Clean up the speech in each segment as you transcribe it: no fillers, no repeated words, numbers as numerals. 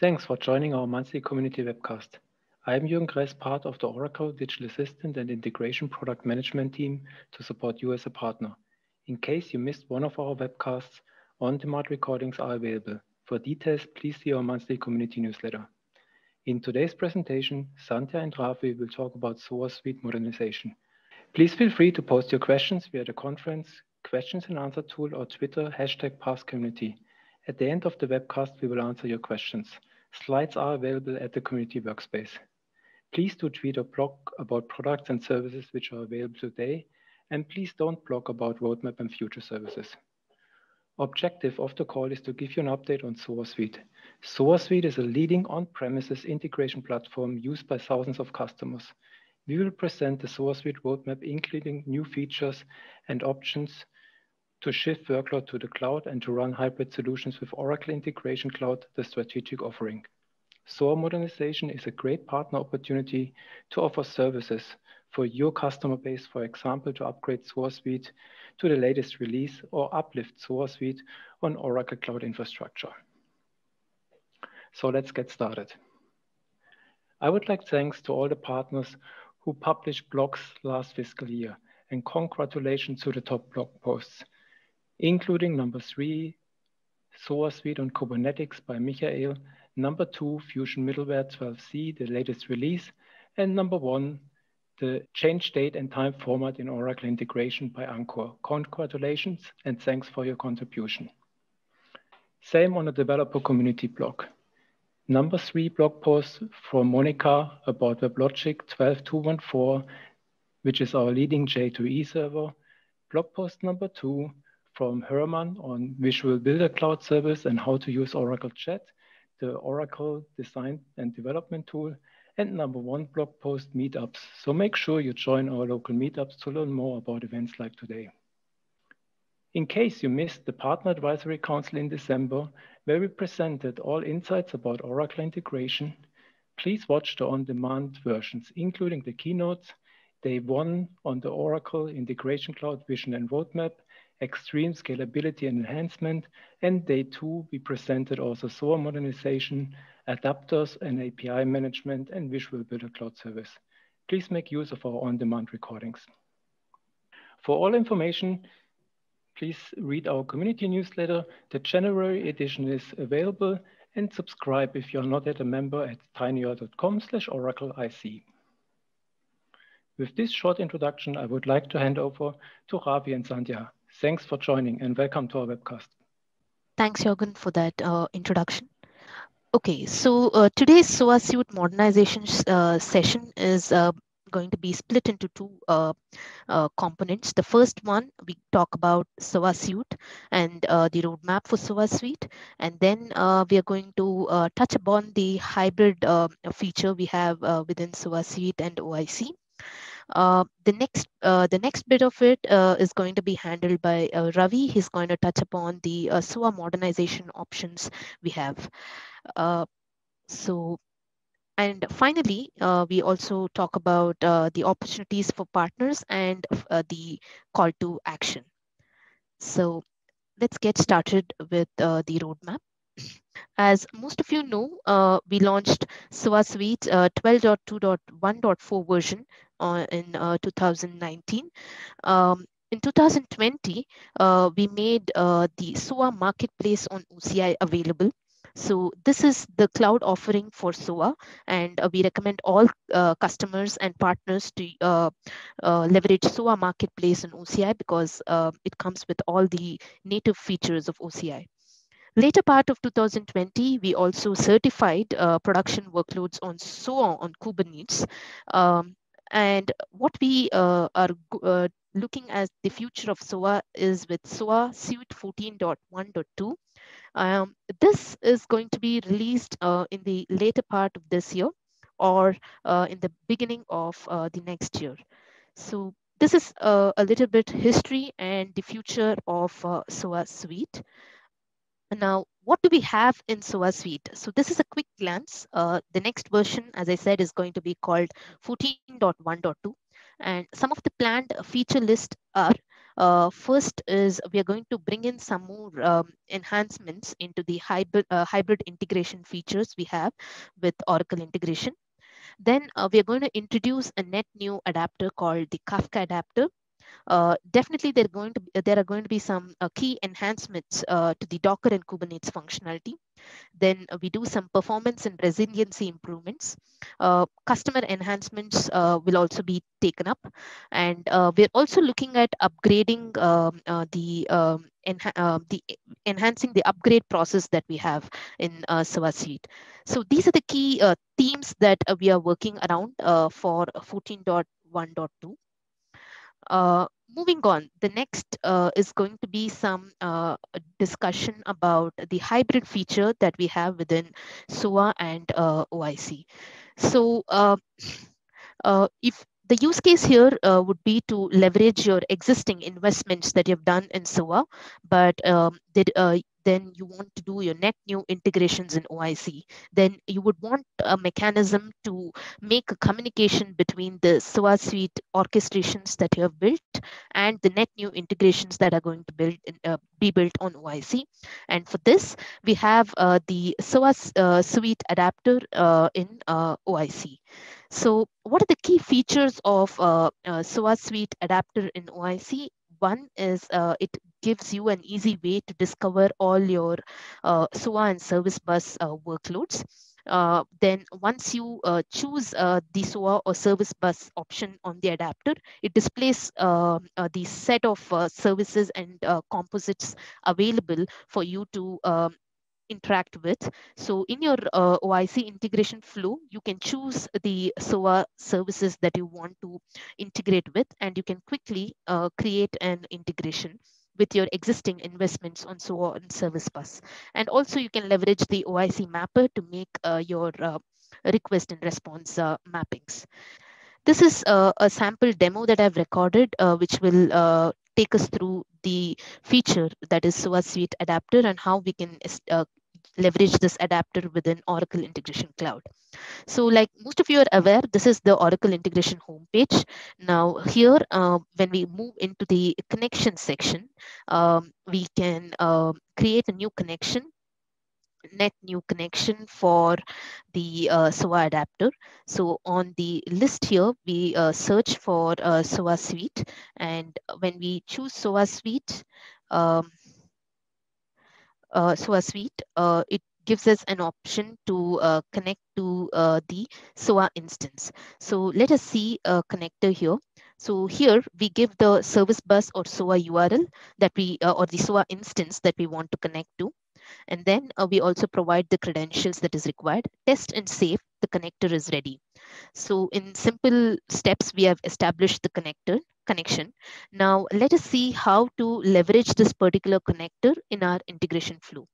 Thanks for joining our monthly community webcast. I'm Jürgen Kress, part of the Oracle Digital Assistant and Integration Product Management team to support you as a partner. In case you missed one of our webcasts, on-demand recordings are available. For details, please see our monthly community newsletter. In today's presentation, Sandhya and Ravi will talk about SOAR Suite modernization. Please feel free to post your questions via the conference, questions and answer tool or Twitter, #PaaSCommunity. At the end of the webcast, we will answer your questions. Slides are available at the community workspace. Please do tweet or blog about products and services which are available today, and please don't blog about roadmap and future services. Objective of the call is to give you an update on SOAR Suite. SOAR Suite is a leading on-premises integration platform used by thousands of customers. We will present the SOAR Suite roadmap, including new features and options to shift workload to the cloud and to run hybrid solutions with Oracle Integration Cloud, the strategic offering. SOAR modernization is a great partner opportunity to offer services for your customer base, for example, to upgrade SOAR Suite to the latest release or uplift SOAR Suite on Oracle Cloud Infrastructure. So let's get started. I would like thanks to all the partners who published blogs last fiscal year, and congratulations to the top blog posts, including number 3, SOAR Suite on Kubernetes by Michael, number 2, Fusion Middleware 12C, the latest release, and number 1, the change date and time format in Oracle Integration by Ankur. Congratulations and thanks for your contribution. Same on the developer community blog. Number 3 blog post from Monica about WebLogic 12214, which is our leading J2E server. Blog post number 2 from Herman on Visual Builder Cloud Service and how to use Oracle Chat, the Oracle design and development tool. And number 1 blog post, meetups. So make sure you join our local meetups to learn more about events like today. In case you missed the Partner Advisory Council in December, where we presented all insights about Oracle Integration, please watch the on-demand versions, including the keynotes, day 1 on the Oracle Integration Cloud Vision and Roadmap, Extreme Scalability and Enhancement, and day 2, we presented also SOAR modernization, adapters and API management, and Visual Builder Cloud Service. Please make use of our on-demand recordings. For all information, please read our community newsletter. The January edition is available, and subscribe if you're not yet a member at tinyurl.com/oracleic. With this short introduction, I would like to hand over to Ravi and Sandhya. Thanks for joining and welcome to our webcast. Thanks, Jürgen, for that introduction. Okay, so today's SOAR Suite modernization session is going to be split into two components. The first one, we talk about SOAR Suite and the roadmap for SOAR Suite. And then we are going to touch upon the hybrid feature we have within SOAR Suite and OIC. The next bit of it is going to be handled by Ravi. He's going to touch upon the SOAR modernization options we have. And finally, we also talk about the opportunities for partners and the call to action. So let's get started with the roadmap. As most of you know, we launched SOAR Suite 12.2.1.4 version in 2019. In 2020, we made the SOAR Marketplace on OCI available. So this is the cloud offering for SOAR, and we recommend all customers and partners to leverage SOAR Marketplace on OCI because it comes with all the native features of OCI. Later part of 2020, we also certified production workloads on SOAR on Kubernetes. And what we are looking at the future of SOAR is with SOAR Suite 14.1.2. This is going to be released in the later part of this year or in the beginning of the next year. So this is a little bit history and the future of SOAR Suite. Now, what do we have in SOAR Suite? So this is a quick glance. The next version, as I said, is going to be called 14.1.2. And some of the planned feature lists are First is we are going to bring in some more enhancements into the hybrid integration features we have with Oracle Integration. Then we are going to introduce a net new adapter called the Kafka adapter. Definitely, there are going to be some key enhancements to the Docker and Kubernetes functionality. Then we do some performance and resiliency improvements. Customer enhancements will also be taken up. And we're also looking at upgrading enhancing the upgrade process that we have in Seva Suite. So these are the key themes that we are working around for 14.1.2. Moving on, the next is going to be some discussion about the hybrid feature that we have within SUA and OIC. So if the use case here would be to leverage your existing investments that you've done in SUA, but then you want to do your net new integrations in OIC, then you would want a mechanism to make a communication between the SOA suite orchestrations that you have built and the net new integrations that are going to be built on OIC. And for this, we have the SOA suite adapter in OIC. So what are the key features of SOA suite adapter in OIC? One is it gives you an easy way to discover all your SOA and service bus workloads. Then once you choose the SOA or service bus option on the adapter, it displays the set of services and composites available for you to interact with. So in your OIC integration flow, you can choose the SOA services that you want to integrate with, and you can quickly create an integration with your existing investments on SOA and service bus. And also you can leverage the OIC mapper to make your request and response mappings. This is a sample demo that I've recorded, which will take us through the feature that is SOA Suite Adapter and how we can leverage this adapter within Oracle Integration Cloud. So like most of you are aware, this is the Oracle Integration homepage. Now here, when we move into the connection section, we can create a new connection, net new connection for the SOA adapter. So on the list here, we search for SOA Suite. And when we choose SOA Suite, it gives us an option to connect to the SOA instance. So let us see a connector here. So here we give the service bus or SOA URL that we, or the SOA instance that we want to connect to. And then we also provide the credentials that is required. Test and save, the connector is ready. So in simple steps, we have established the connection. Now let us see how to leverage this particular connector in our integration flow.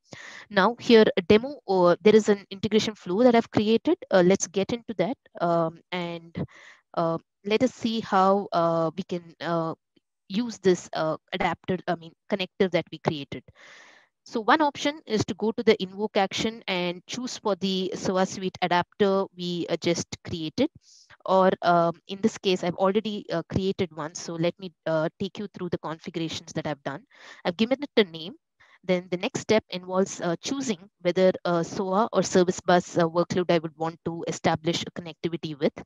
Now here a demo, or there is an integration flow that I've created. Let's get into that and let us see how we can use this connector that we created. So one option is to go to the invoke action and choose for the SOA Suite adapter we just created. Or in this case, I've already created one. So let me take you through the configurations that I've done. I've given it a name. Then the next step involves choosing whether SOA or service bus workload I would want to establish a connectivity with.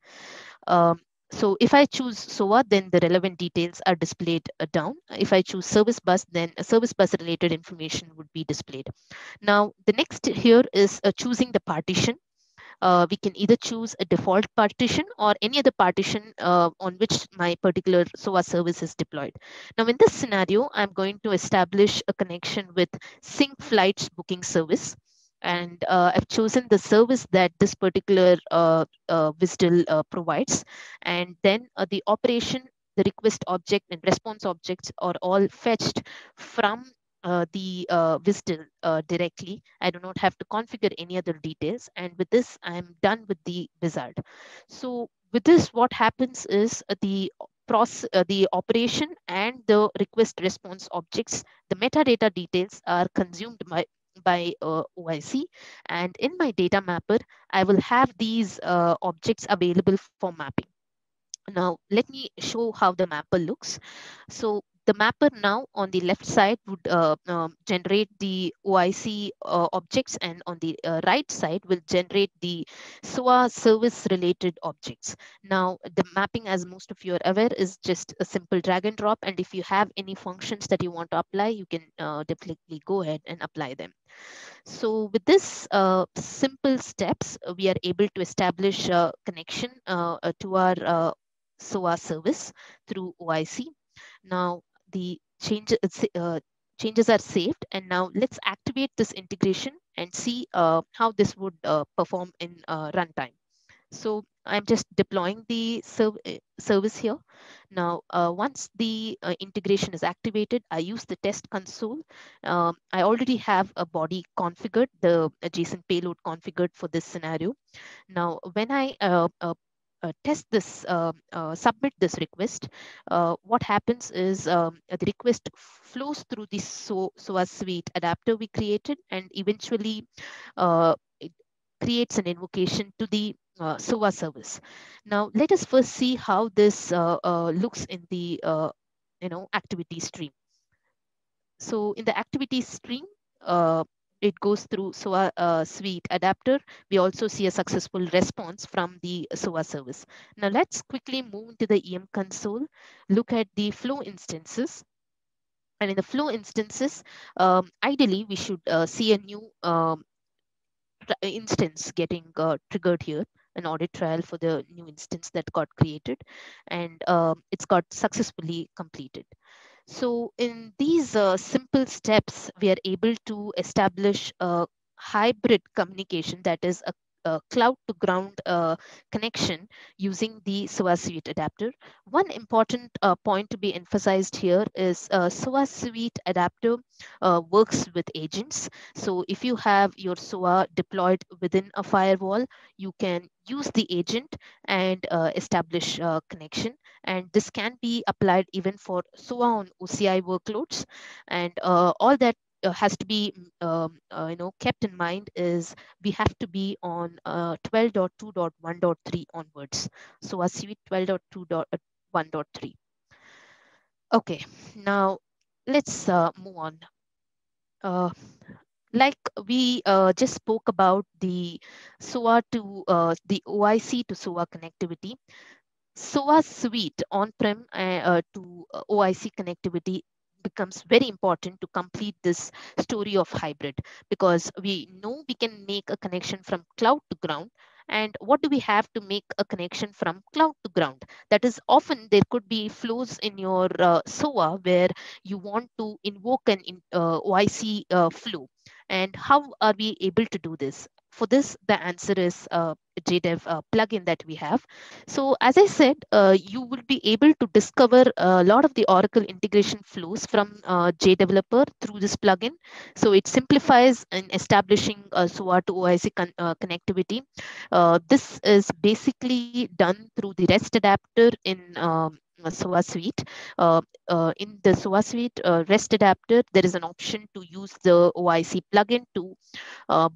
So if I choose SOA, then the relevant details are displayed down. If I choose service bus, then service bus related information would be displayed. Now, the next here is choosing the partition. We can either choose a default partition or any other partition on which my particular SOA service is deployed. Now, in this scenario, I'm going to establish a connection with Sync Flight's Booking Service. And I've chosen the service that this particular WSDL provides. And then the operation, the request object and response objects are all fetched from the WSDL directly. I do not have to configure any other details. And with this, I'm done with the wizard. So with this, what happens is the operation and the request response objects, the metadata details are consumed by OIC, and in my data mapper, I will have these objects available for mapping. Now, let me show how the mapper looks. So The mapper now on the left side would generate the OIC objects, and on the right side will generate the SOA service related objects. Now the mapping, as most of you are aware, is just a simple drag and drop. And if you have any functions that you want to apply, you can definitely go ahead and apply them. So with this simple steps, we are able to establish a connection to our SOA service through OIC. Now the changes are saved, and now let's activate this integration and see how this would perform in runtime. So I'm just deploying the service here. Now, once the integration is activated, I use the test console. I already have a body configured, the JSON payload configured for this scenario. Now, when I test this, submit this request, what happens is the request flows through the SOA suite adapter we created, and eventually it creates an invocation to the SOA service. Now, let us first see how this looks in the activity stream. So in the activity stream, it goes through SOA suite adapter. We also see a successful response from the SOA service. Now let's quickly move to the EM console, look at the flow instances. And in the flow instances, ideally, we should see a new instance getting triggered here, an audit trial for the new instance that got created. And it's got successfully completed. So in these simple steps, we are able to establish a hybrid communication, that is a cloud to ground connection using the SOA Suite adapter. One important point to be emphasized here is SOA Suite adapter works with agents. So if you have your SOA deployed within a firewall, you can use the agent and establish a connection. And this can be applied even for SOA on OCI workloads. And all that has to be kept in mind is we have to be on 12.2.1.3 onwards. SOA Suite 12.2.1.3. Okay, now let's move on. Like we just spoke about the SOA to the OIC to SOA connectivity. SOA Suite on-prem to OIC connectivity becomes very important to complete this story of hybrid, because we know we can make a connection from cloud to ground. And what do we have to make a connection from cloud to ground? That is, often there could be flows in your SOA where you want to invoke an OIC flow. And how are we able to do this? For this, the answer is JDev plugin that we have. So as I said, you will be able to discover a lot of the Oracle integration flows from JDeveloper through this plugin. So it simplifies in establishing SOA to OIC connectivity. This is basically done through the REST adapter in SOA Suite. In the SOA Suite REST adapter, there is an option to use the OIC plugin to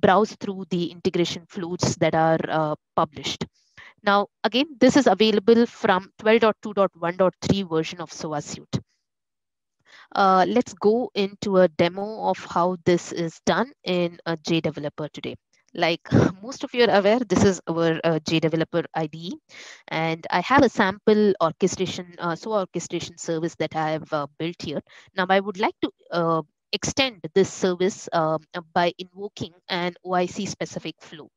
browse through the integration flows that are published. Now, again, this is available from 12.2.1.3 version of SOA Suite. Let's go into a demo of how this is done in JDeveloper today. Like most of you are aware, this is our JDeveloper IDE, and I have a sample orchestration, SOA orchestration service that I have built here. Now, I would like to extend this service by invoking an OIC specific flow.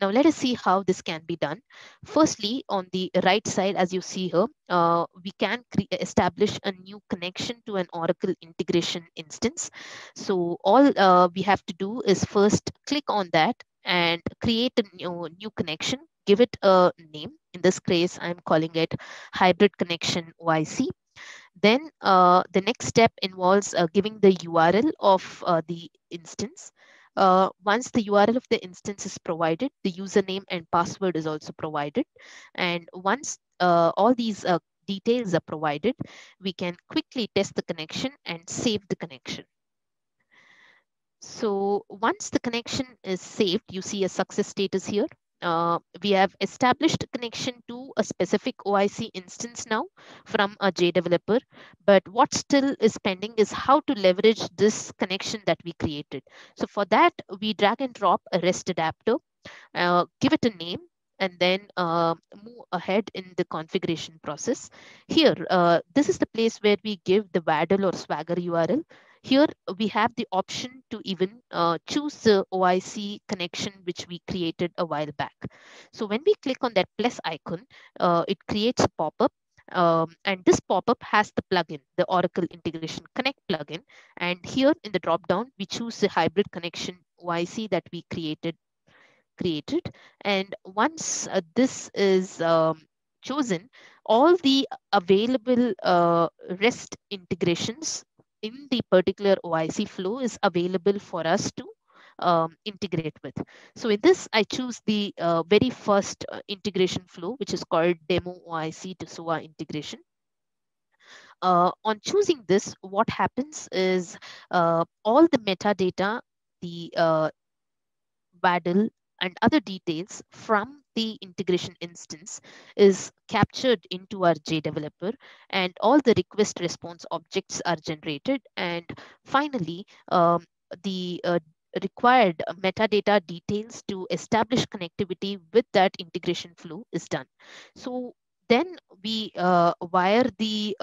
Now, let us see how this can be done. Firstly, on the right side, as you see here, we can establish a new connection to an Oracle integration instance. So all we have to do is first click on that and create a new connection, give it a name. In this case, I'm calling it hybrid connection OIC. Then the next step involves giving the URL of the instance. Once the URL of the instance is provided, the username and password is also provided. And once all these details are provided, we can quickly test the connection and save the connection. So once the connection is saved, you see a success status here. we have established connection to a specific OIC instance now from a JDeveloper, but what still is pending is how to leverage this connection that we created. So for that, we drag and drop a REST adapter, give it a name, and then move ahead in the configuration process. Here, this is the place where we give the WADL or Swagger URL. Here, we have the option to even choose the OIC connection, which we created a while back. So when we click on that plus icon, it creates a pop-up. And this pop-up has the plugin, the Oracle Integration Connect plugin. And here in the drop-down, we choose the hybrid connection OIC that we created. And once this is chosen, all the available REST integrations in the particular OIC flow is available for us to integrate with. So in this, I choose the very first integration flow, which is called Demo OIC to SOA integration. On choosing this, what happens is all the metadata, the WADL, and other details from the integration instance is captured into our JDeveloper, and all the request response objects are generated. And finally, the required metadata details to establish connectivity with that integration flow is done. So then we wire the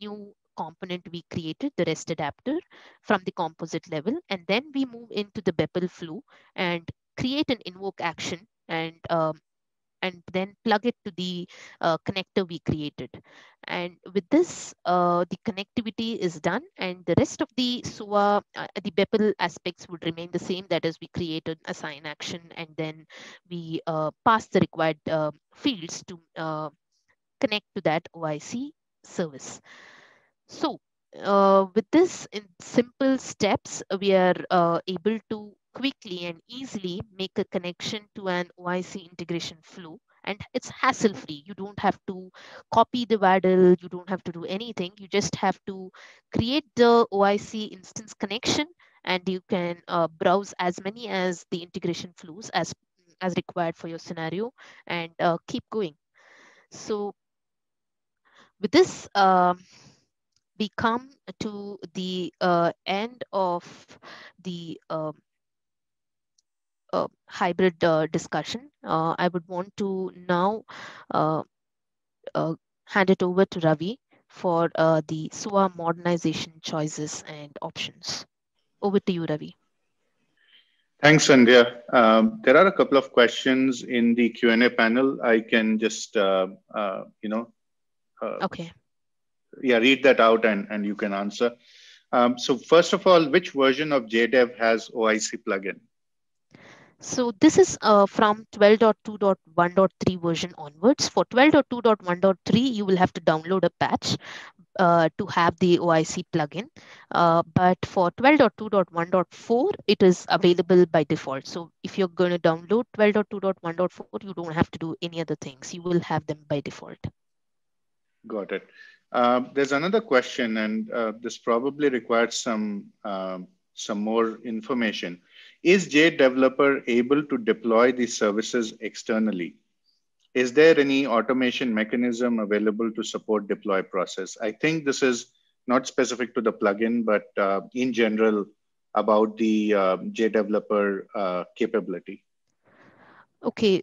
new component we created, the REST adapter, from the composite level, and then we move into the BEPL flow and create an invoke action, and then plug it to the connector we created. And with this, the connectivity is done, and the rest of the SOA, the BEPL aspects would remain the same. That is, we create an assign action, and then we pass the required fields to connect to that OIC service. So with this, in simple steps, we are able to quickly and easily make a connection to an OIC integration flow, and it's hassle-free. You don't have to copy the WADL, you don't have to do anything. You just have to create the OIC instance connection, and you can browse as many as the integration flows as required for your scenario, and keep going. So with this, we come to the end of the hybrid discussion. I would want to now hand it over to Ravi for the SOA modernization choices and options. Over to you, Ravi. Thanks, Sandhya. There are a couple of questions in the Q&A panel. I can just, okay. Yeah, read that out and you can answer. So first of all, which version of JDev has OIC plugin? So this is from 12.2.1.3 version onwards. For 12.2.1.3, you will have to download a patch to have the OIC plugin. But for 12.2.1.4, it is available by default. So if you're going to download 12.2.1.4, you don't have to do any other things. You will have them by default. Got it. There's another question, and this probably requires some more information. Is JDeveloper able to deploy these services externally? Is there any automation mechanism available to support deploy process? I think this is not specific to the plugin, but in general about the JDeveloper capability. Okay.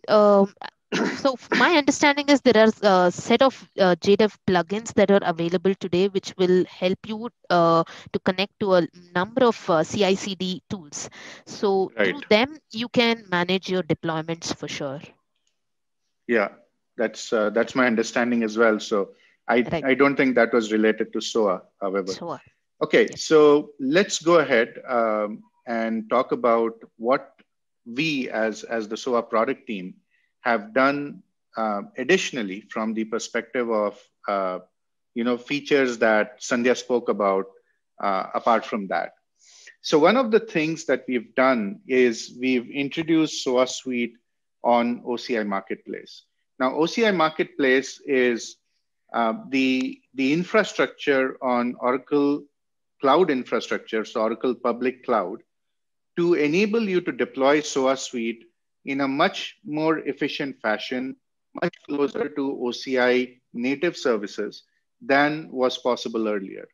So my understanding is there are a set of JDev plugins that are available today, which will help you to connect to a number of CI/CD tools. So right. Through them, you can manage your deployments for sure. Yeah, that's my understanding as well. So I don't think that was related to SOA, however. SOA. Okay, yes. So let's go ahead and talk about what we as the SOA product team have done additionally from the perspective of features that Sandhya spoke about apart from that. So one of the things that we've done is we've introduced SOA Suite on OCI Marketplace. Now OCI Marketplace is the infrastructure on Oracle Cloud infrastructure, so Oracle Public Cloud, to enable you to deploy SOA Suite in a much more efficient fashion, much closer to OCI native services than was possible earlier.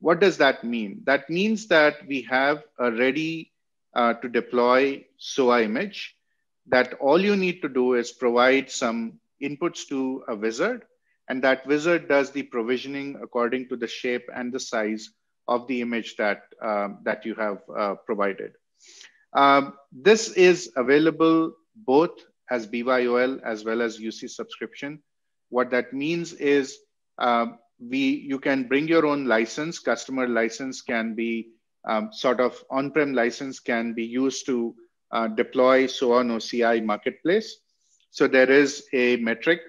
What does that mean? That means that we have a ready to deploy SOA image that all you need to do is provide some inputs to a wizard, and that wizard does the provisioning according to the shape and the size of the image that, that you have provided. This is available both as BYOL as well as UC subscription. What that means is you can bring your own license. Customer license can be sort of on-prem license can be used to deploy SOA on OCI Marketplace. So there is a metric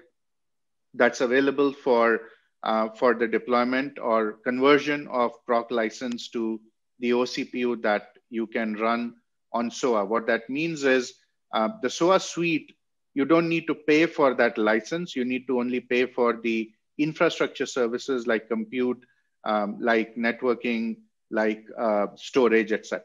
that's available for the deployment or conversion of proc license to the OCPU that you can run on SOA. What that means is the SOA suite, you don't need to pay for that license. You need to only pay for the infrastructure services like compute, like networking, like storage, etc.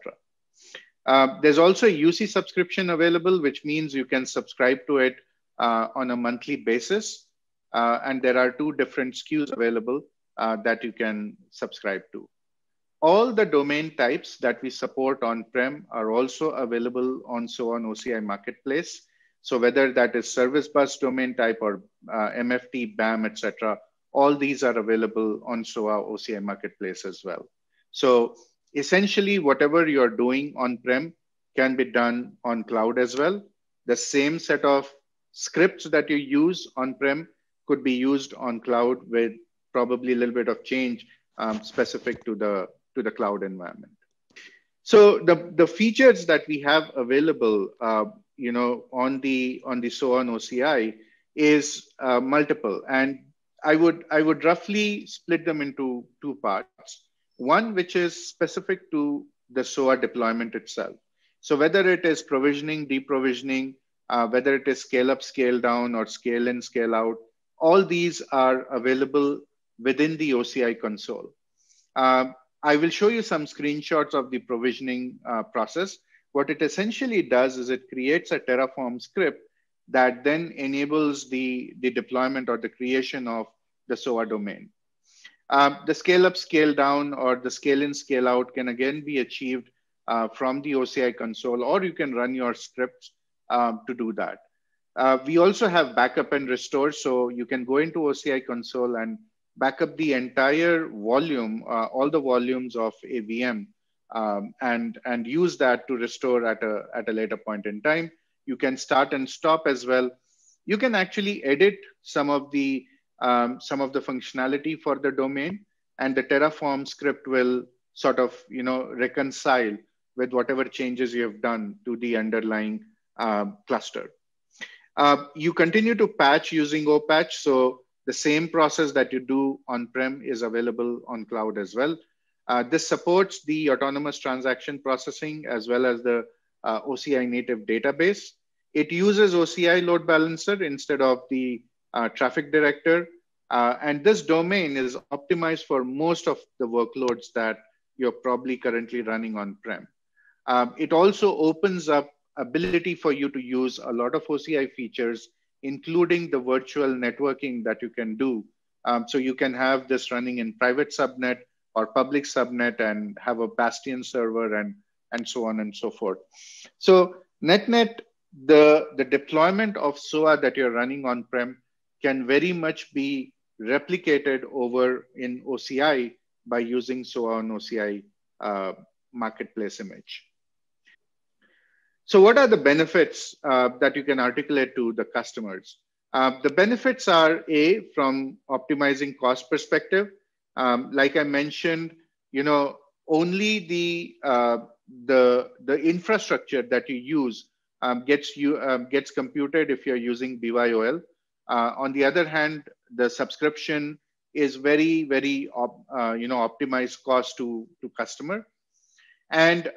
There's also a UC subscription available, which means you can subscribe to it on a monthly basis. And there are two different SKUs available that you can subscribe to. All the domain types that we support on-prem are also available on SOA on OCI Marketplace. So whether that is service bus domain type or MFT, BAM, etc., all these are available on SOA OCI Marketplace as well. So essentially, whatever you're doing on-prem can be done on cloud as well. The same set of scripts that you use on-prem could be used on cloud with probably a little bit of change specific to the cloud environment. So the features that we have available, you know, on the SOA and OCI is multiple, and I would roughly split them into two parts. One which is specific to the SOA deployment itself. So whether it is provisioning, deprovisioning, whether it is scale up, scale down, or scale in, scale out, all these are available within the OCI console. I will show you some screenshots of the provisioning process. What it essentially does is it creates a Terraform script that then enables the deployment or the creation of the SOA domain. The scale up, scale down, or the scale in, scale out can again be achieved from the OCI console, or you can run your scripts to do that. We also have backup and restore, so you can go into OCI console and backup the entire volume, all the volumes of a VM, and use that to restore at a later point in time. You can start and stop as well. You can actually edit some of the functionality for the domain, and the Terraform script will sort of, you know, reconcile with whatever changes you have done to the underlying cluster. You continue to patch using OPatch, so the same process that you do on-prem is available on cloud as well. This supports the autonomous transaction processing as well as the OCI native database. It uses OCI load balancer instead of the traffic director. And this domain is optimized for most of the workloads that you're probably currently running on-prem. It also opens up ability for you to use a lot of OCI features, including the virtual networking that you can do. So you can have this running in private subnet or public subnet and have a bastion server and so on and so forth. So net-net, the deployment of SOA that you're running on-prem can very much be replicated over in OCI by using SOA on OCI Marketplace image. So what are the benefits that you can articulate to the customers? The benefits are A, from optimizing cost perspective. Like I mentioned, you know, only the infrastructure that you use gets computed if you're using BYOL. On the other hand, the subscription is very, very optimized cost to customer, and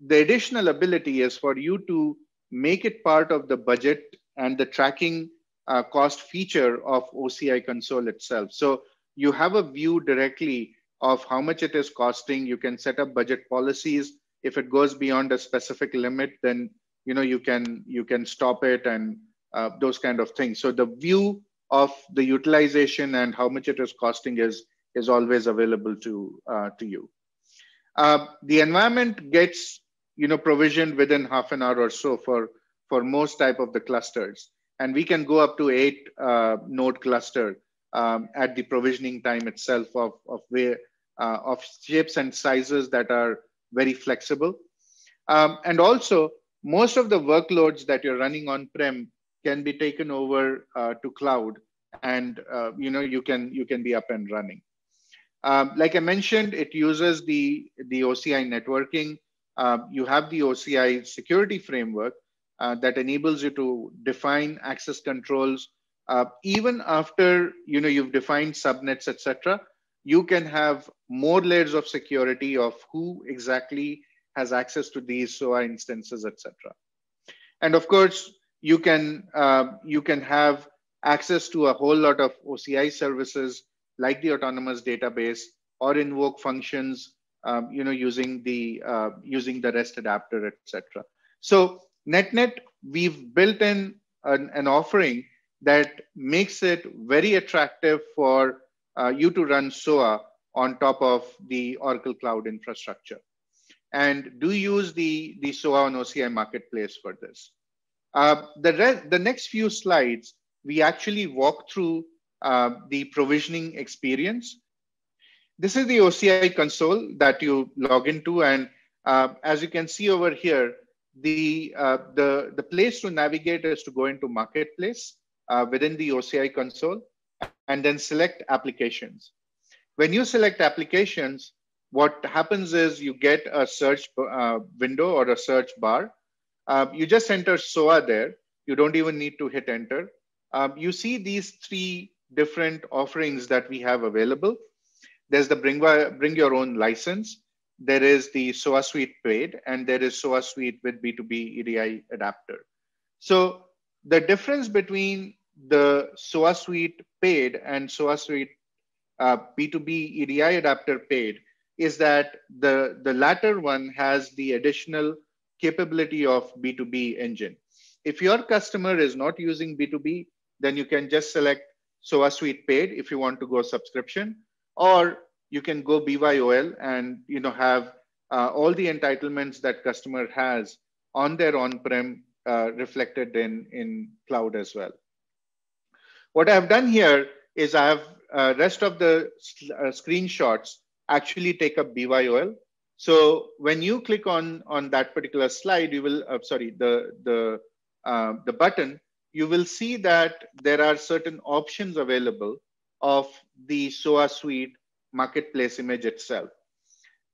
the additional ability is for you to make it part of the budget and the tracking cost feature of OCI console itself. So you have a view directly of how much it is costing. You can set up budget policies. If it goes beyond a specific limit, then you know, you can stop it and those kind of things. So the view of the utilization and how much it is costing is always available to you. The environment gets, you know, provisioned within half an hour or so for most type of the clusters, and we can go up to 8 node cluster at the provisioning time itself of shapes and sizes that are very flexible. And also, most of the workloads that you're running on-prem can be taken over to cloud, and you know, you can be up and running. Like I mentioned, it uses the OCI networking. You have the OCI security framework that enables you to define access controls. Even after, you know, you've defined subnets, etc., you can have more layers of security of who exactly has access to these SOA instances, etc. And of course, you can have access to a whole lot of OCI services like the autonomous database, or invoke functions, you know, using the REST adapter, etc. So net, we've built in an offering that makes it very attractive for you to run SOA on top of the Oracle Cloud infrastructure, and do use the SOA on OCI Marketplace for this. The next few slides, we actually walk through the provisioning experience. This is the OCI console that you log into, and as you can see over here, the place to navigate is to go into Marketplace within the OCI console, and then select Applications. When you select Applications, what happens is you get a search window or a search bar. You just enter SOA there. You don't even need to hit enter. You see these 3 different offerings that we have available. There's the bring your own license. There is the SOA Suite paid, and there is SOA Suite with B2B EDI adapter. So the difference between the SOA Suite paid and SOA Suite B2B EDI adapter paid is that the latter one has the additional capability of B2B engine. If your customer is not using B2B, then you can just select SOA Suite paid if you want to go subscription, or you can go BYOL and, you know, have all the entitlements that customer has on their on-prem reflected in cloud as well. What I've done here is I have rest of the screenshots actually take up BYOL. So when you click on that particular slide, you will, sorry, the button, you will see that there are certain options available of the SOA Suite Marketplace image itself.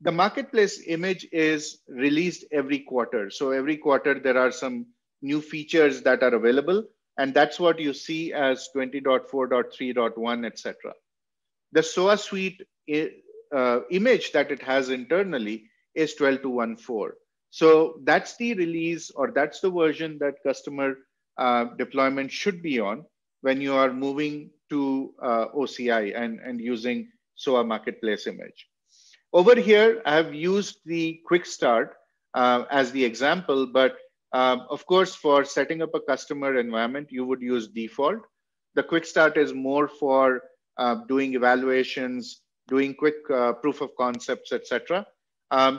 The Marketplace image is released every quarter. So every quarter, there are some new features that are available, and that's what you see as 20.4.3.1, etc. The SOA Suite image that it has internally is 12.214. So that's the release, or that's the version that customer deployment should be on when you are moving to OCI and using SOA Marketplace image. Over here, I have used the quick start as the example, but of course, for setting up a customer environment, you would use default. The quick start is more for doing evaluations, doing quick proof of concepts, etc.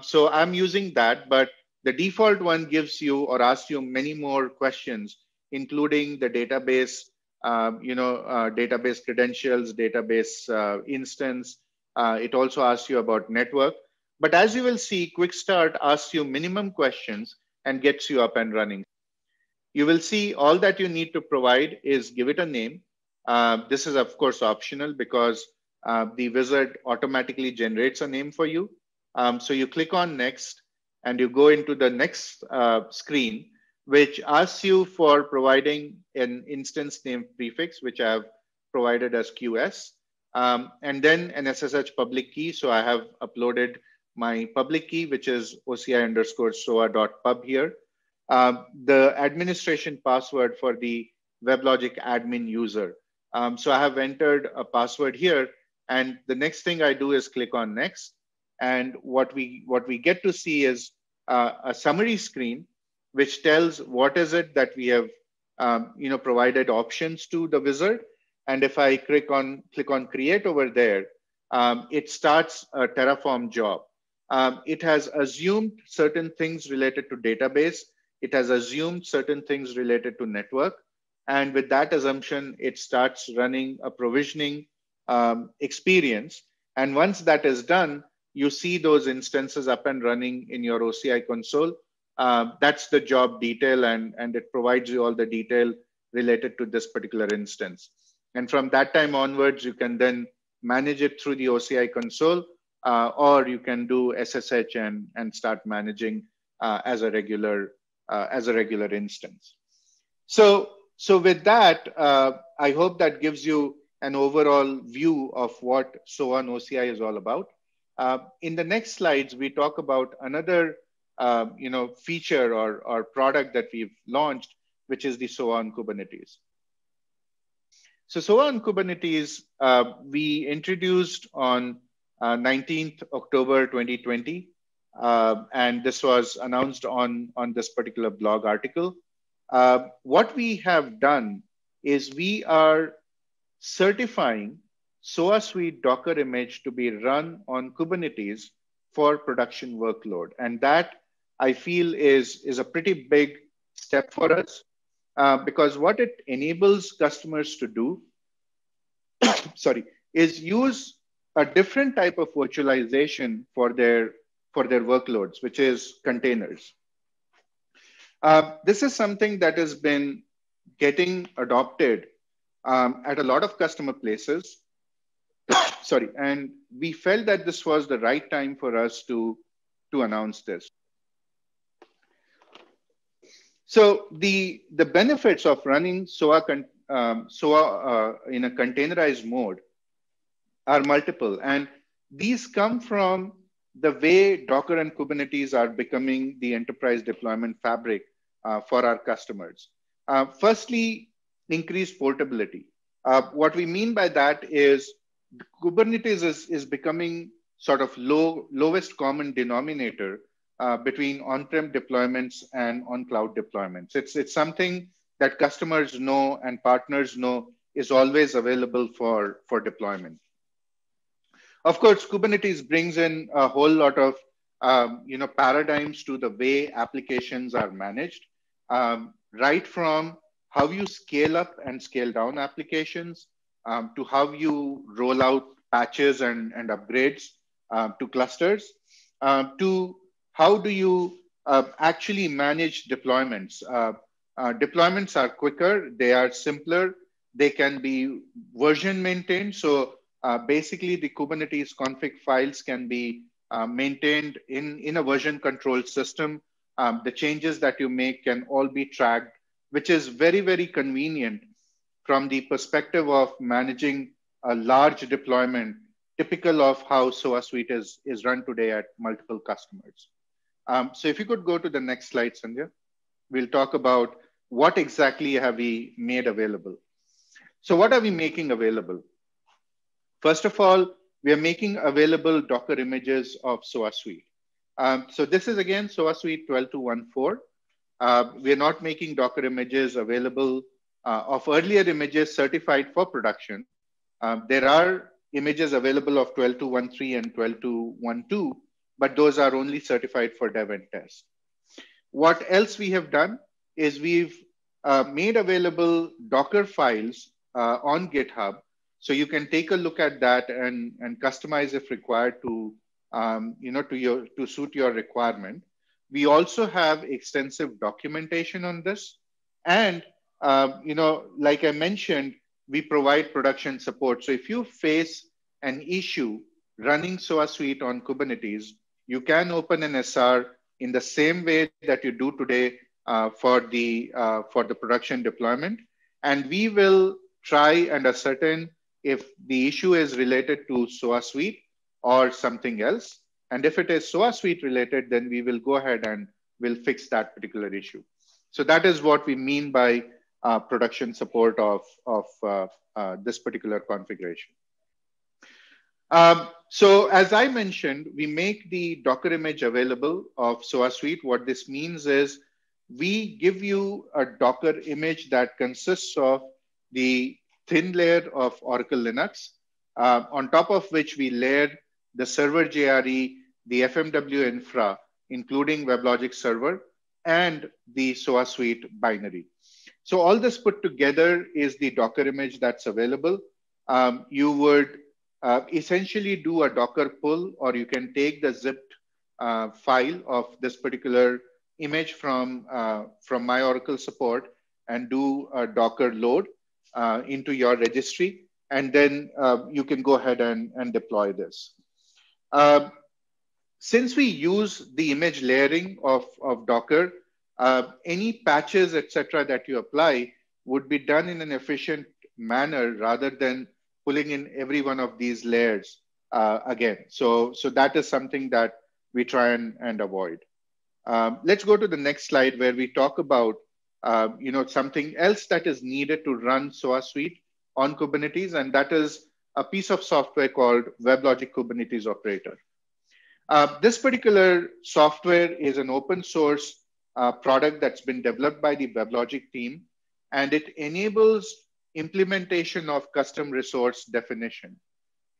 So I'm using that, but the default one gives you or asks you many more questions, including the database, you know, database credentials, database instance. It also asks you about network. But as you will see, Quick Start asks you minimum questions and gets you up and running. You will see all that you need to provide is give it a name. This is of course optional because the wizard automatically generates a name for you. So you click on next and you go into the next screen, which asks you for providing an instance name prefix, which I have provided as QS, and then an SSH public key. So I have uploaded my public key, which is OCI_SOA.pub here. The administration password for the WebLogic admin user. So I have entered a password here, and the next thing I do is click on next. And what we get to see is a summary screen which tells what is it that we have provided options to the wizard. And if I click on create over there, it starts a Terraform job. It has assumed certain things related to database. It has assumed certain things related to network. And with that assumption, it starts running a provisioning experience. And once that is done, you see those instances up and running in your OCI console. That's the job detail, and it provides you all the detail related to this particular instance. And from that time onwards, you can then manage it through the OCI console, or you can do SSH and start managing as a regular instance. So with that, I hope that gives you an overall view of what SOA on OCI is all about. In the next slides, we talk about another feature or product that we've launched, which is the SOA on Kubernetes. So SOA on Kubernetes, we introduced on 19th October 2020, and this was announced on this particular blog article. What we have done is we are certifying SOA Suite Docker image to be run on Kubernetes for production workload. And that, I feel, is a pretty big step for us, because what it enables customers to do is use a different type of virtualization for their workloads, which is containers. This is something that has been getting adopted at a lot of customer places. And we felt that this was the right time for us to announce this. So the benefits of running SOA in a containerized mode are multiple. And these come from the way Docker and Kubernetes are becoming the enterprise deployment fabric for our customers. Firstly, increased portability. What we mean by that is Kubernetes is becoming sort of lowest common denominator between on-prem deployments and on-cloud deployments. It's something that customers know and partners know is always available for deployment. Of course, Kubernetes brings in a whole lot of paradigms to the way applications are managed, right from how you scale up and scale down applications, to how you roll out patches and upgrades to clusters, to how do you actually manage deployments. Deployments are quicker, they are simpler, they can be version maintained. So basically the Kubernetes config files can be maintained in a version control system. The changes that you make can all be tracked, which is very, very convenient from the perspective of managing a large deployment, typical of how SOA Suite is run today at multiple customers. So if you could go to the next slide, Sandhya, we'll talk about what exactly have we made available. So what are we making available? First of all, we are making available Docker images of SOA Suite. So this is again, SOA Suite 12214. We are not making Docker images available of earlier images certified for production. There are images available of 12213 and 12212, but those are only certified for dev and test. What else we have done is we've made available Docker files on GitHub. So you can take a look at that and customize if required to suit your requirement. We also have extensive documentation on this, and like I mentioned, we provide production support. So if you face an issue running SOA Suite on Kubernetes, you can open an SR in the same way that you do today for the production deployment. And we will try and ascertain if the issue is related to SOA Suite or something else. And if it is SOA Suite related, then we will go ahead and we'll fix that particular issue. So that is what we mean by production support of this particular configuration. So as I mentioned, we make the Docker image available of SOA Suite. What this means is we give you a Docker image that consists of the thin layer of Oracle Linux, on top of which we layer the server JRE, the FMW infra, including WebLogic server, and the SOA suite binary. So all this put together is the Docker image that's available. You would essentially do a Docker pull, or you can take the zipped file of this particular image from my Oracle support and do a Docker load into your registry. And then you can go ahead and deploy this. Since we use the image layering of Docker, any patches, etc., that you apply would be done in an efficient manner rather than pulling in every one of these layers again. So that is something that we try and avoid. Let's go to the next slide where we talk about something else that is needed to run SOA Suite on Kubernetes, and that is a piece of software called WebLogic Kubernetes Operator. This particular software is an open source product that's been developed by the WebLogic team, and it enables implementation of custom resource definition.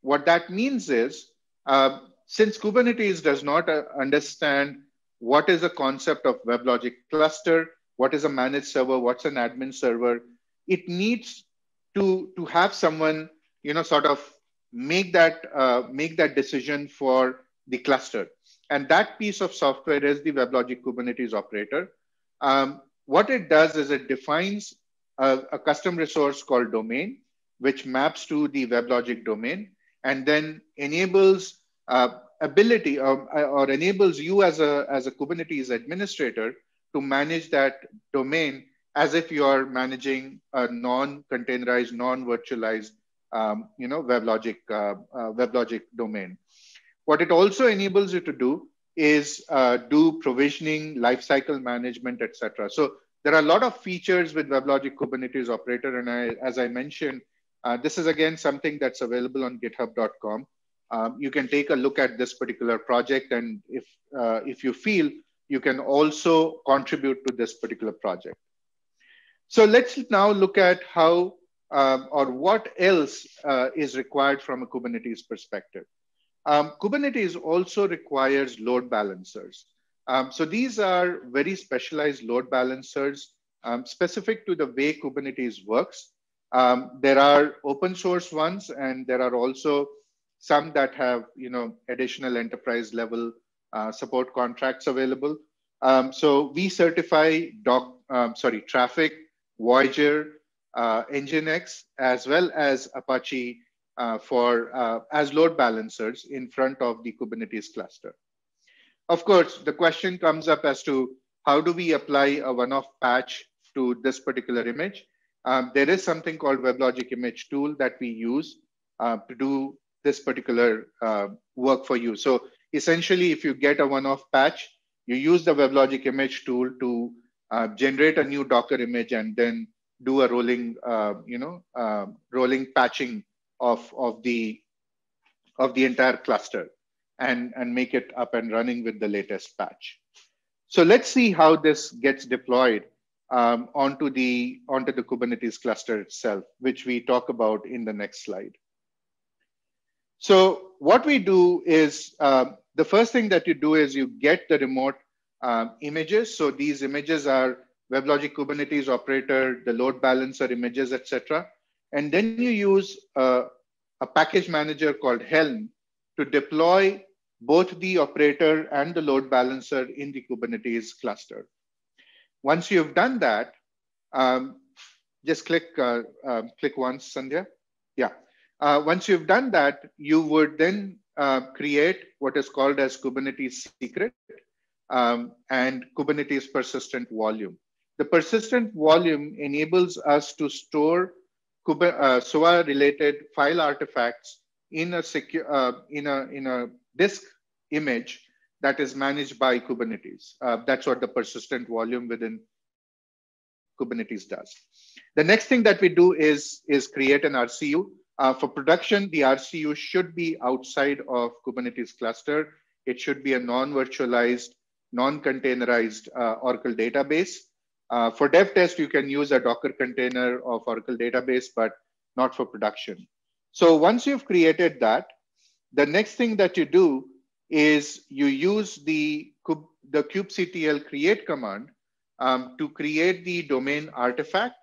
What that means is, since Kubernetes does not understand what is a concept of WebLogic cluster, what is a managed server, what's an admin server, it needs to have someone sort of make that decision for the cluster. And that piece of software is the WebLogic Kubernetes Operator. What it does is it defines a custom resource called domain, which maps to the WebLogic domain, and then enables enables you as a Kubernetes administrator to manage that domain as if you are managing a non-containerized, non-virtualized, WebLogic domain. What it also enables you to do is do provisioning, lifecycle management, etc. So there are a lot of features with WebLogic Kubernetes Operator, and as I mentioned, this is again something that's available on GitHub.com. You can take a look at this particular project, and if you feel, you can also contribute to this particular project. So let's now look at how or what else is required from a Kubernetes perspective. Kubernetes also requires load balancers. So these are very specialized load balancers specific to the way Kubernetes works. There are open source ones, and there are also some that have additional enterprise level support contracts available. So we certify Traffic, Voyager, Nginx, as well as Apache as load balancers in front of the Kubernetes cluster. Of course, the question comes up as to how do we apply a one-off patch to this particular image? There is something called WebLogic image tool that we use to do this particular work for you. So essentially, if you get a one-off patch, you use the WebLogic image tool to generate a new Docker image and then do a rolling patching of the entire cluster and make it up and running with the latest patch. So let's see how this gets deployed onto the Kubernetes cluster itself, which we talk about in the next slide. So what we do is, the first thing that you do is you get the remote images. So these images are WebLogic Kubernetes Operator, the load balancer images, etc. And then you use a package manager called Helm to deploy both the operator and the load balancer in the Kubernetes cluster. Once you've done that, just click once, Sandhya. Yeah. Once you've done that, you would then create what is called as Kubernetes secret and Kubernetes persistent volume. The persistent volume enables us to store SOA-related file artifacts in a disk image that is managed by Kubernetes. That's what the persistent volume within Kubernetes does. The next thing that we do is create an RCU. For production, the RCU should be outside of Kubernetes cluster. It should be a non-virtualized non-containerized Oracle database. For dev test, you can use a Docker container of Oracle database, but not for production. So once you've created that, the next thing that you do is you use the kubectl create command to create the domain artifact.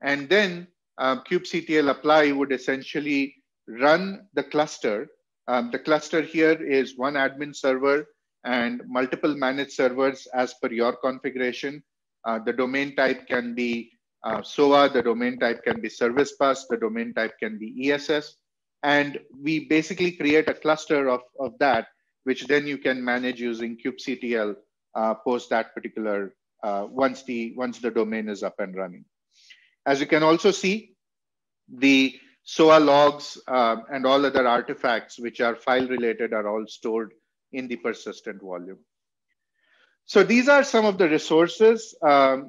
And then kubectl apply would essentially run the cluster. The cluster here is one admin server and multiple managed servers as per your configuration. The domain type can be SOA, the domain type can be service bus, the domain type can be ESS. And we basically create a cluster of that, which then you can manage using kubectl post that particular, once the domain is up and running. As you can also see, the SOA logs and all other artifacts which are file related are all stored in the persistent volume. So these are some of the resources that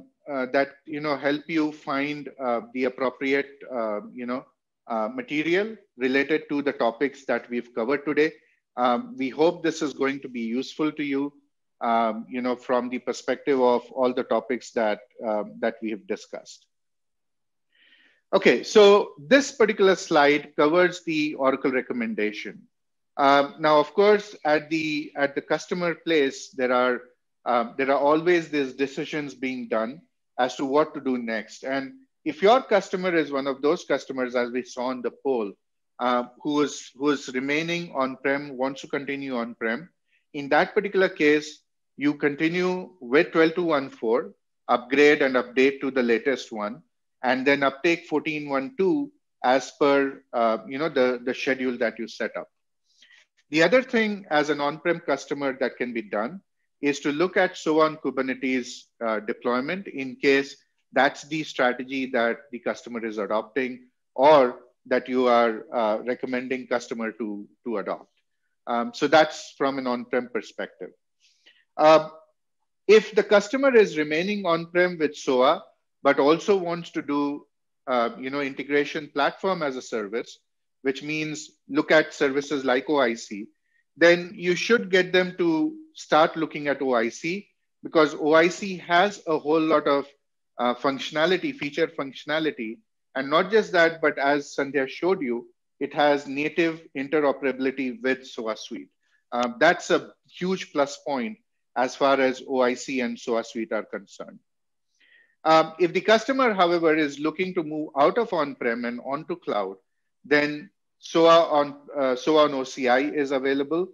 help you find the appropriate material related to the topics that we've covered today. We hope this is going to be useful to you, from the perspective of all the topics that that we have discussed. Okay, so this particular slide covers the Oracle recommendation. Now, of course, at the customer place, there are always these decisions being done as to what to do next. And if your customer is one of those customers, as we saw in the poll, who is remaining on-prem, wants to continue on-prem, in that particular case, you continue with 12.2.1.4, upgrade and update to the latest one, and then uptake 14.1.2 as per the schedule that you set up. The other thing as an on-prem customer that can be done is to look at SOA on Kubernetes deployment in case that's the strategy that the customer is adopting or that you are recommending customer to adopt. So that's from an on-prem perspective. If the customer is remaining on-prem with SOA, but also wants to do integration platform as a service, which means look at services like OIC, then you should get them to start looking at OIC, because OIC has a whole lot of feature functionality. And not just that, but as Sandhya showed you, it has native interoperability with SOA Suite. That's a huge plus point as far as OIC and SOA Suite are concerned. If the customer, however, is looking to move out of on-prem and onto cloud, then SOA on OCI is available.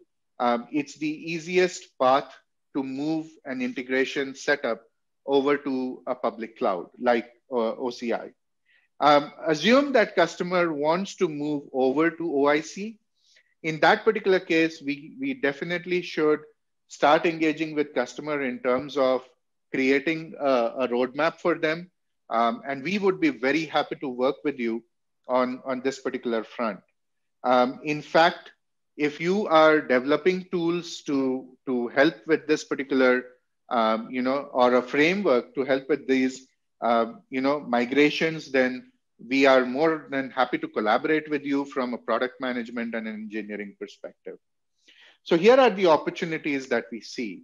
It's the easiest path to move an integration setup over to a public cloud like OCI. Assume that customer wants to move over to OIC. In that particular case, we definitely should start engaging with customer in terms of creating a roadmap for them. And we would be very happy to work with you on this particular front. In fact, if you are developing tools to help with this particular, or a framework to help with these, migrations, then we are more than happy to collaborate with you from a product management and engineering perspective. So here are the opportunities that we see.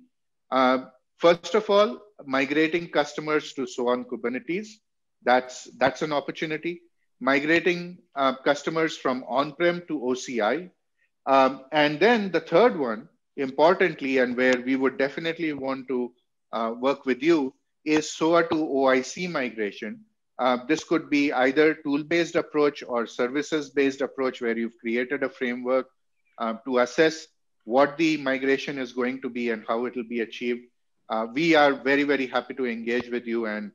First of all, migrating customers to SOA on Kubernetes, that's an opportunity. Migrating customers from on-prem to OCI. And then the third one, importantly, and where we would definitely want to work with you, is SOA to OIC migration. This could be either tool-based approach or services-based approach, where you've created a framework to assess what the migration is going to be and how it will be achieved. We are very, very happy to engage with you and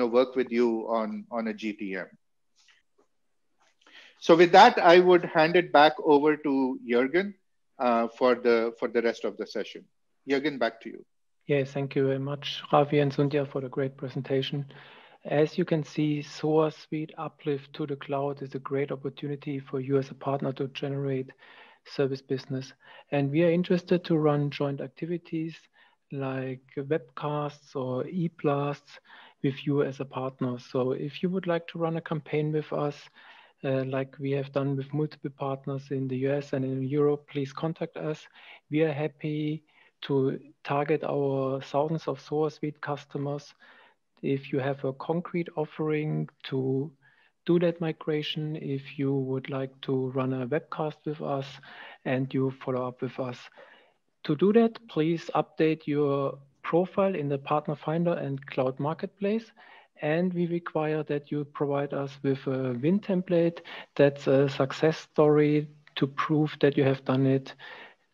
work with you on a GTM. So with that, I would hand it back over to Jürgen for the rest of the session. Jürgen, back to you. Yes, thank you very much, Ravi and Sandhya, for the great presentation. As you can see, SOA Suite uplift to the cloud is a great opportunity for you as a partner to generate service business. And we are interested to run joint activities like webcasts or e-blasts with you as a partner. So if you would like to run a campaign with us, like we have done with multiple partners in the US and in Europe, please contact us. We are happy to target our thousands of Soar Suite customers. If you have a concrete offering to do that migration, if you would like to run a webcast with us and you follow up with us. To do that, please update your profile in the Partner Finder and Cloud Marketplace. And we require that you provide us with a win template. That's a success story to prove that you have done it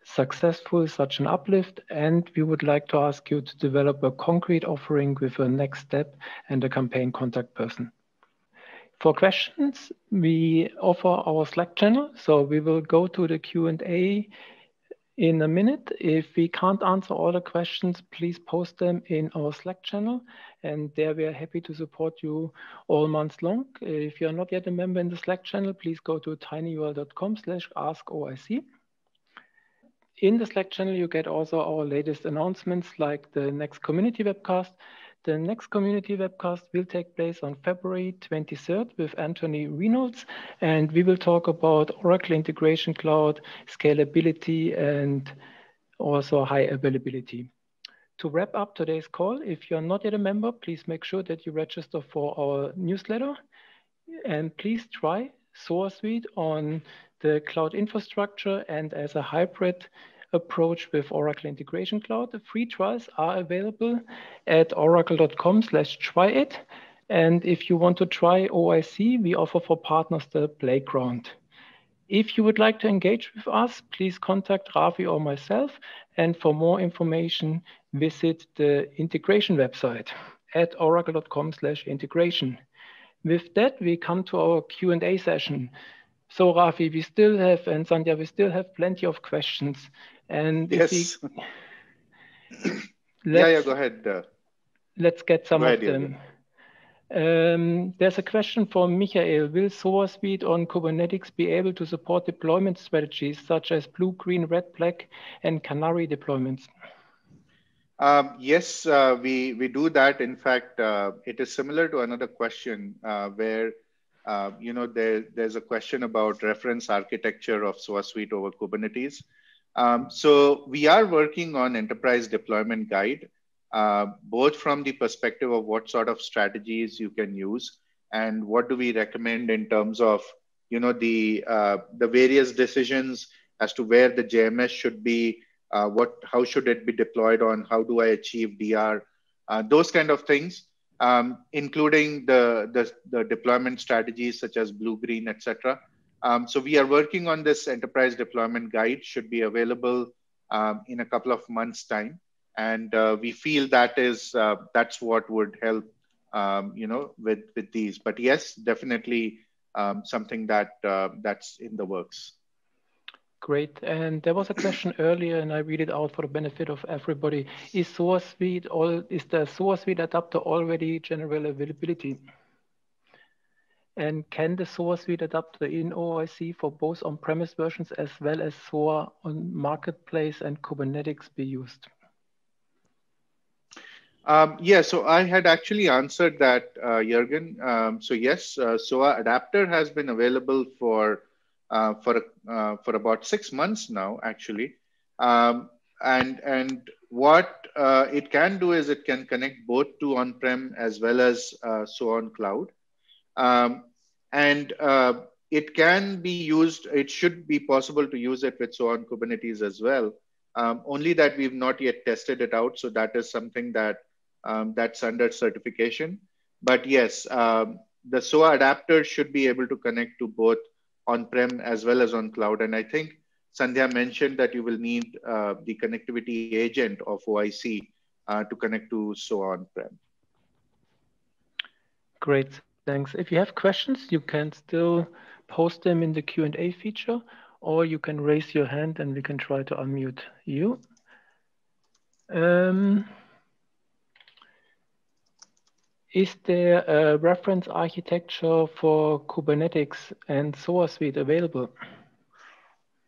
successful, such an uplift. And we would like to ask you to develop a concrete offering with a next step and a campaign contact person. For questions, we offer our Slack channel. So we will go to the Q&A in a minute. If we can't answer all the questions, please post them in our Slack channel. And there we are happy to support you all month long. If you are not yet a member in the Slack channel, please go to tinyurl.com/askoic. In the Slack channel, you get also our latest announcements like the next community webcast. The next community webcast will take place on February 23rd with Anthony Reynolds, and we will talk about Oracle Integration Cloud, scalability, and also high availability. To wrap up today's call, if you're not yet a member, please make sure that you register for our newsletter, and please try Soar Suite on the cloud infrastructure and as a hybrid approach with Oracle Integration Cloud. The free trials are available at oracle.com/tryit. And if you want to try OIC, we offer for partners the playground. If you would like to engage with us, please contact Ravi or myself. And for more information, visit the integration website at oracle.com/integration. With that, we come to our Q&A session. So Ravi, we still have, and Sandhya, we still have plenty of questions. And yes. Go ahead. Let's get some of them. There's a question from Michael. Will Soar Suite on Kubernetes be able to support deployment strategies such as blue, green, red, black, and canary deployments? Yes, we do that. In fact, it is similar to another question where there's a question about reference architecture of Soar Suite over Kubernetes. So we are working on enterprise deployment guide, both from the perspective of what sort of strategies you can use and what do we recommend in terms of, the various decisions as to where the JMS should be, how should it be deployed on, how do I achieve DR, those kind of things. Including the deployment strategies such as blue, green, etc. So we are working on this enterprise deployment guide, should be available in a couple of months' time, and we feel that is that's what would help, with these. But yes, definitely something that that's in the works. Great. And there was a question earlier, and I read it out for the benefit of everybody. Is the Soar Suite adapter already general availability? And can the Soar Suite adapter in OIC for both on-premise versions as well as Soar on Marketplace and Kubernetes be used? Yeah, so I had actually answered that, Jürgen. So yes, Soar adapter has been available for about 6 months now, actually. And what it can do is it can connect both to on-prem as well as on cloud. And it can be used, it should be possible to use it with on Kubernetes as well. Only that we've not yet tested it out. So that is something that that's under certification. But yes, the SOA adapter should be able to connect to both on-prem as well as on cloud. And I think Sandhya mentioned that you will need the connectivity agent of OIC to connect to Soar on-prem. Great, thanks. If you have questions, you can still post them in the Q&A feature, or you can raise your hand and we can try to unmute you. Is there a reference architecture for Kubernetes and Soar Suite available?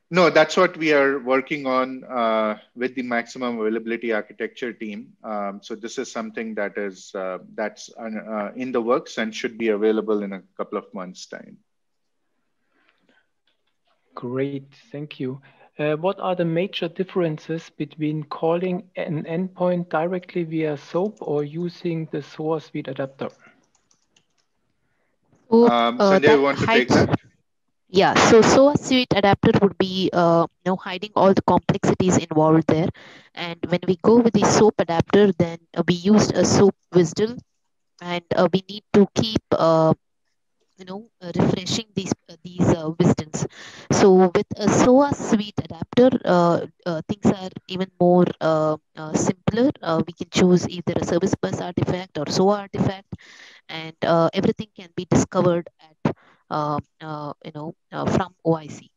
No, that's what we are working on with the maximum availability architecture team. So this is something that is that's in the works and should be available in a couple of months' time. Great, thank you. What are the major differences between calling an endpoint directly via SOAP or using the SOA Suite adapter? So, Sandhya, you want to take that? Yeah, so SOA Suite adapter would be hiding all the complexities involved there. And when we go with the SOAP adapter, then we used a SOAP whistle, and we need to keep refreshing these wisdoms. So with a SOA Suite adapter, things are even more simpler. We can choose either a service bus artifact or SOA artifact, and everything can be discovered at from OIC.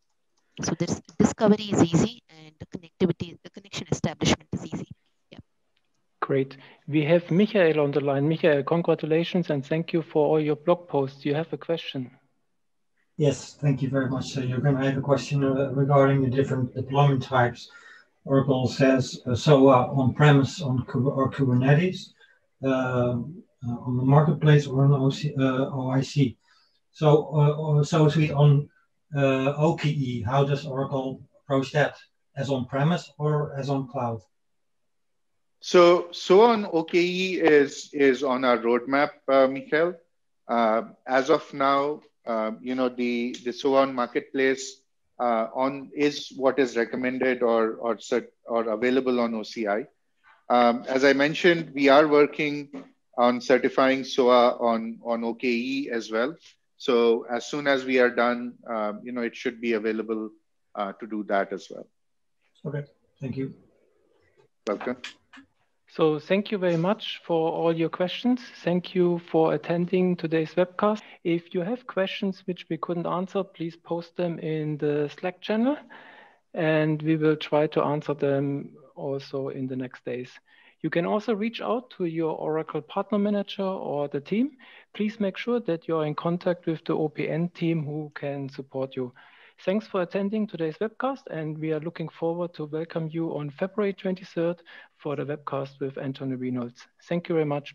So this discovery is easy, and the connection establishment is easy. Great. We have Michael on the line. Michael, congratulations and thank you for all your blog posts. You have a question. Yes, thank you very much, Jürgen. I have a question regarding the different deployment types. Oracle says SOA on-premise or Kubernetes, on the marketplace or on OIC. So SOA Suite on OKE, how does Oracle approach that? As on-premise or as on cloud? So on OKE is on our roadmap, Michael. As of now, the SOA on marketplace is what is recommended or available on OCI. As I mentioned, we are working on certifying SOA on OKE as well. So as soon as we are done, it should be available to do that as well. Okay, thank you. Welcome. So thank you very much for all your questions. Thank you for attending today's webcast. If you have questions which we couldn't answer, please post them in the Slack channel, and we will try to answer them also in the next days. You can also reach out to your Oracle Partner Manager or the team. Please make sure that you're in contact with the OPN team who can support you. Thanks for attending today's webcast, and we are looking forward to welcome you on February 23rd for the webcast with Anthony Reynolds. Thank you very much.